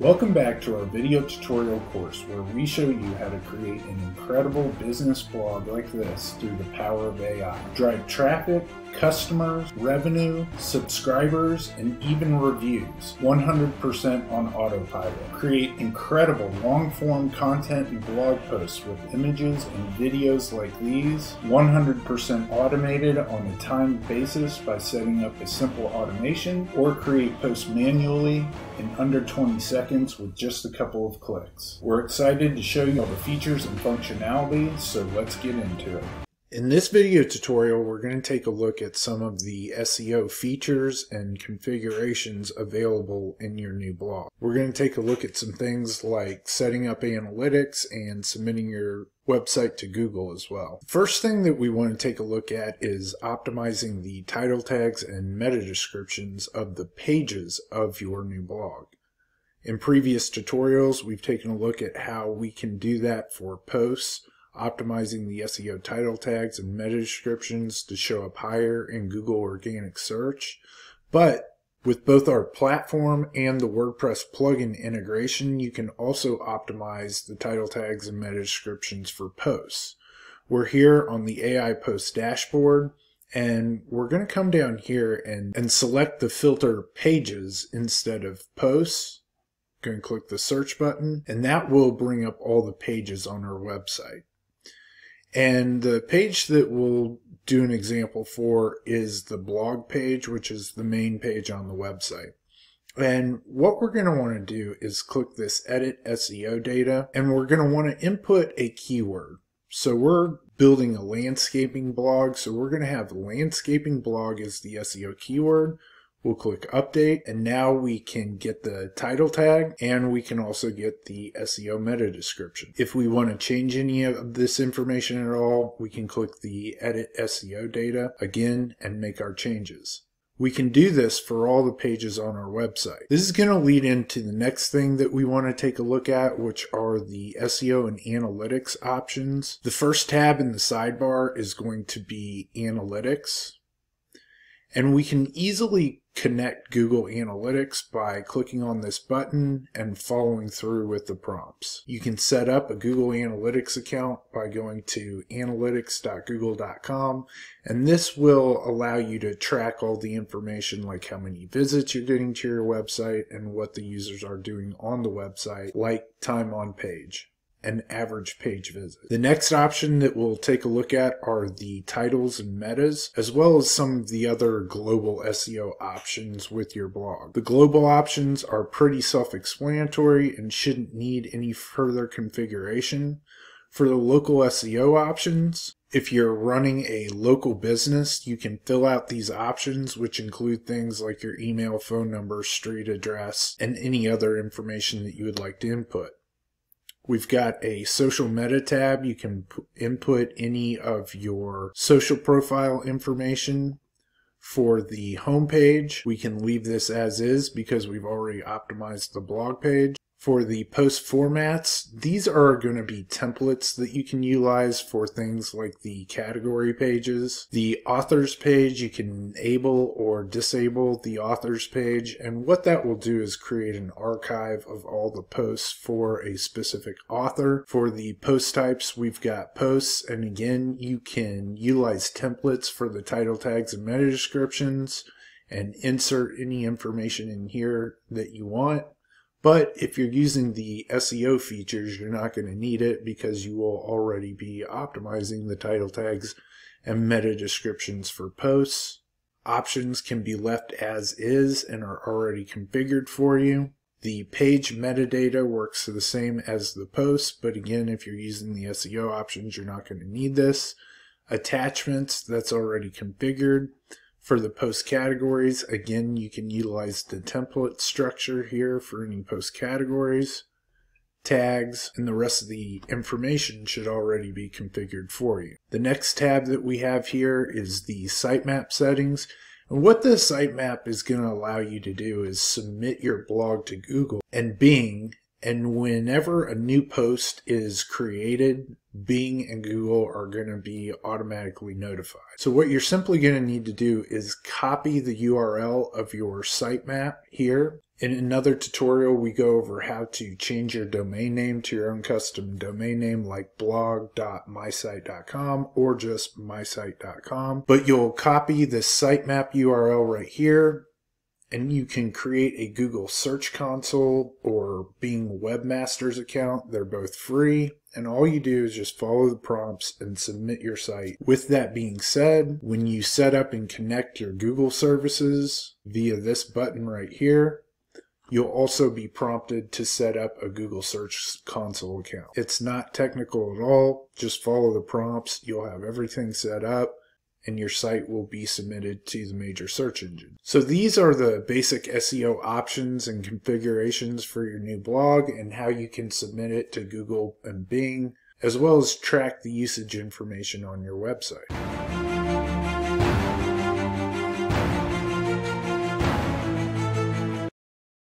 Welcome back to our video tutorial course where we show you how to create an incredible business blog like this through the power of AI. Drive traffic, customers, revenue, subscribers, and even reviews 100% on autopilot. Create incredible long-form content and blog posts with images and videos like these 100% automated on a timed basis by setting up a simple automation, or create posts manually in under 20 seconds with just a couple of clicks. We're excited to show you all the features and functionality, so let's get into it. In this video tutorial, we're going to take a look at some of the SEO features and configurations available in your new blog. We're going to take a look at some things like setting up analytics and submitting your website to Google as well. First thing that we want to take a look at is optimizing the title tags and meta descriptions of the pages of your new blog. In previous tutorials, we've taken a look at how we can do that for posts, optimizing the SEO title tags and meta descriptions to show up higher in Google organic search. But with both our platform and the WordPress plugin integration, you can also optimize the title tags and meta descriptions for posts. We're here on the AI Post dashboard, and we're going to come down here and select the filter pages instead of posts. Going to click the search button, and that will bring up all the pages on our website. And the page that we'll do an example for is the blog page, which is the main page on the website. And what we're going to want to do is click this edit SEO data, and we're going to want to input a keyword. So we're building a landscaping blog, so we're going to have landscaping blog as the SEO keyword. We'll click update, and now we can get the title tag, and we can also get the SEO meta description. If we want to change any of this information at all, we can click the edit SEO data again and make our changes. We can do this for all the pages on our website. This is going to lead into the next thing that we want to take a look at, which are the SEO and analytics options. The first tab in the sidebar is going to be analytics. And we can easily connect Google Analytics by clicking on this button and following through with the prompts. You can set up a Google Analytics account by going to analytics.google.com, and this will allow you to track all the information like how many visits you're getting to your website and what the users are doing on the website, like time on page and average page visit. The next option that we'll take a look at are the titles and metas, as well as some of the other global SEO options with your blog. The global options are pretty self-explanatory and shouldn't need any further configuration. For the local SEO options, if you're running a local business, you can fill out these options, which include things like your email, phone number, street address, and any other information that you would like to input. We've got a social meta tab. You can input any of your social profile information. For the home page, we can leave this as is because we've already optimized the blog page. For the post formats, these are going to be templates that you can utilize for things like the category pages. The authors page, you can enable or disable the authors page, and what that will do is create an archive of all the posts for a specific author. For the post types, we've got posts, and again, you can utilize templates for the title tags and meta descriptions and insert any information in here that you want. But if you're using the SEO features, you're not going to need it because you will already be optimizing the title tags and meta descriptions for posts. Options can be left as is and are already configured for you. The page metadata works the same as the posts, but again, if you're using the SEO options, you're not going to need this. Attachments, that's already configured. For the post categories, again, you can utilize the template structure here for any post categories, tags, and the rest of the information should already be configured for you. The next tab that we have here is the sitemap settings. And what the sitemap is going to allow you to do is submit your blog to Google and Bing And whenever a new post is created, Bing and Google are going to be automatically notified. So what you're simply going to need to do is copy the URL of your sitemap here. In another tutorial, we go over how to change your domain name to your own custom domain name like blog.mysite.com or just mysite.com. But you'll copy the sitemap URL right here, and you can create a Google Search Console or Bing Webmasters account. They're both free. And all you do is just follow the prompts and submit your site. With that being said, when you set up and connect your Google services via this button right here, you'll also be prompted to set up a Google Search Console account. It's not technical at all. Just follow the prompts. You'll have everything set up, and your site will be submitted to the major search engine. So these are the basic SEO options and configurations for your new blog and how you can submit it to Google and Bing, as well as track the usage information on your website.